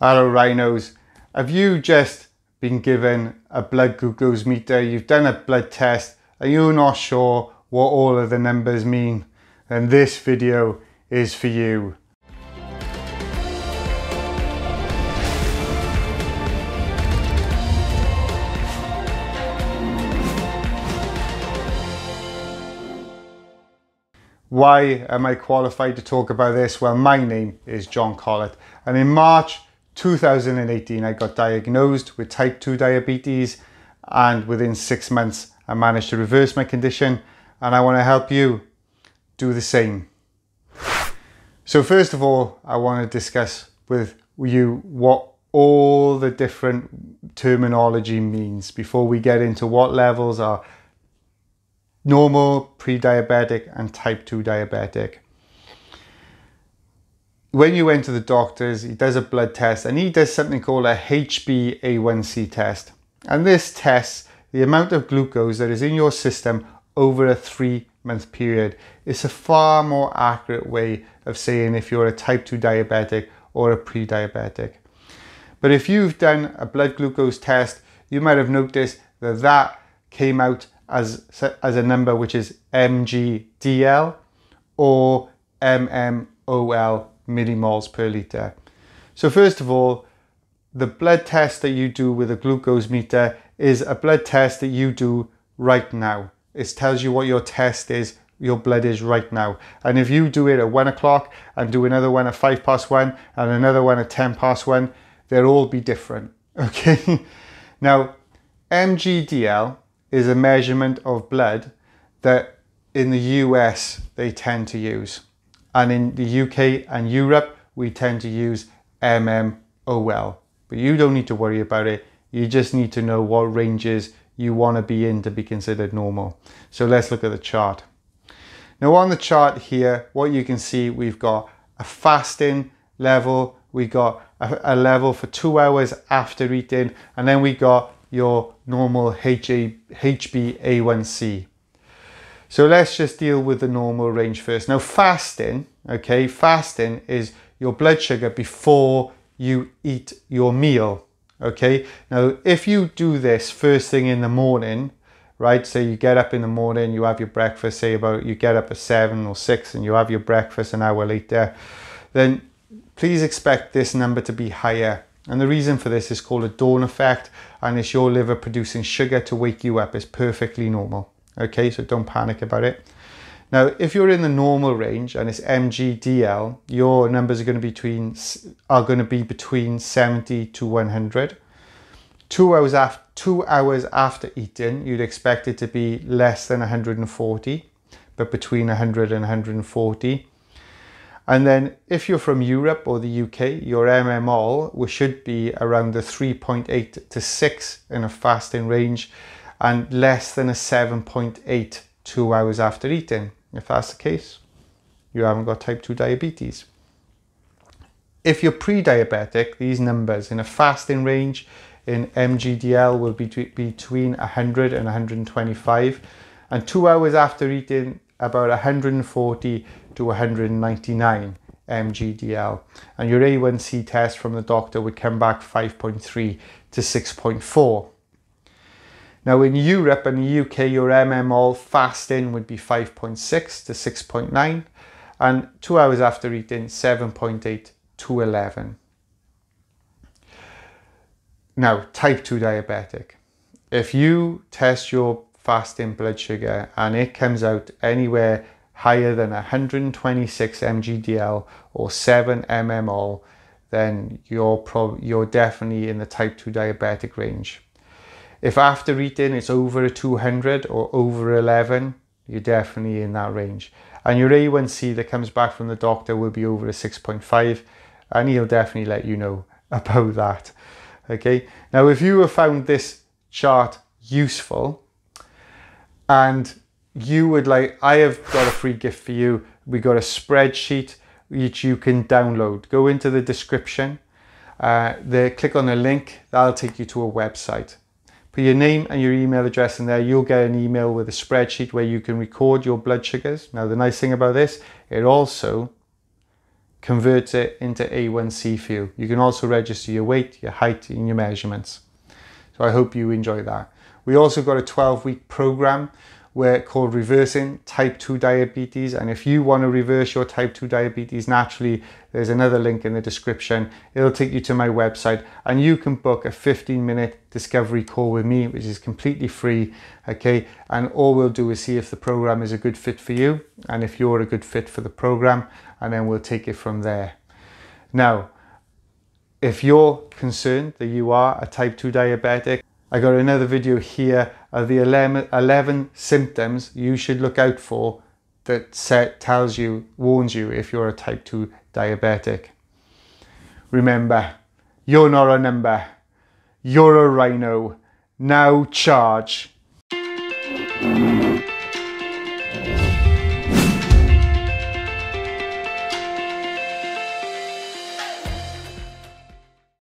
Hello Rhinos, have you just been given a blood glucose meter, you've done a blood test and you're not sure what all of the numbers mean? Then this video is for you. Why am I qualified to talk about this? Well, my name is John Collett and in March 2018 I got diagnosed with type 2 diabetes, and within 6 months I managed to reverse my condition, and I want to help you do the same. So first of all, I want to discuss with you what all the different terminology means before we get into what levels are normal, pre-diabetic and type 2 diabetic. When you went to the doctors, he does a blood test and he does something called a HbA1c test. And this tests the amount of glucose that is in your system over a 3-month period. It's a far more accurate way of saying if you're a type 2 diabetic or a pre-diabetic. But if you've done a blood glucose test, you might have noticed that that came out as a number which is mg/dl or mmol/l. millimoles per litre. So first of all, the blood test that you do with a glucose meter is a blood test that you do right now. It tells you what your test is, your blood is right now. And if you do it at 1 o'clock and do another one at 1:05 and another one at 1:10, they'll all be different, okay? Now, MgDL is a measurement of blood that in the US they tend to use. And in the UK and Europe, we tend to use mmol. But you don't need to worry about it. You just need to know what ranges you want to be in to be considered normal. So let's look at the chart. Now on the chart here, what you can see, we've got a fasting level. We got a level for 2 hours after eating. And then we got your normal HbA1c. So let's just deal with the normal range first. Now fasting, okay, fasting is your blood sugar before you eat your meal, okay? Now, if you do this first thing in the morning, right, so you get up in the morning, you have your breakfast, say about, you get up at 7 or 6 and you have your breakfast an hour later, then please expect this number to be higher. And the reason for this is called a dawn effect, and it's your liver producing sugar to wake you up. It's perfectly normal. Okay, so don't panic about it. Now, if you're in the normal range and it's MgDL, your numbers are going to be between 70 to 100. 2 hours after eating, you'd expect it to be less than 140, but between 100 and 140. And then if you're from Europe or the UK, your mmol, which should be around the 3.8 to 6 in a fasting range, and less than a 7.8 2 hours after eating. If that's the case, you haven't got type 2 diabetes. If you're pre-diabetic, these numbers in a fasting range in MgDL will be between 100 and 125, and 2 hours after eating about 140 to 199 MgDL. And your A1C test from the doctor would come back 5.3 to 6.4. Now in Europe and the UK, your mmol fasting would be 5.6 to 6.9, and 2 hours after eating, 7.8 to 11. Now, type 2 diabetic. If you test your fasting blood sugar and it comes out anywhere higher than 126 MgDL or 7 mmol, then you're definitely in the type 2 diabetic range. If after eating it's over 200 or over 11, you're definitely in that range. And your A1C that comes back from the doctor will be over 6.5, and he'll definitely let you know about that. Okay. Now, if you have found this chart useful and you would like, I have got a free gift for you. We got a spreadsheet which you can download. Go into the description, there, click on the link, that'll take you to a website. Put your name and your email address in there, you'll get an email with a spreadsheet where you can record your blood sugars. Now the nice thing about this, it also converts it into A1C for you. You can also register your weight, your height, and your measurements. So I hope you enjoy that. We also got a 12-week program called Reversing Type 2 Diabetes, and if you want to reverse your Type 2 diabetes naturally, there's another link in the description. It'll take you to my website, and you can book a 15-minute discovery call with me, which is completely free, okay? And all we'll do is see if the program is a good fit for you, and if you're a good fit for the program, and then we'll take it from there. Now, if you're concerned that you are a Type 2 diabetic, I got another video here of the 11 symptoms you should look out for that warns you if you're a type 2 diabetic. Remember, you're not a number, you're a rhino. Now charge.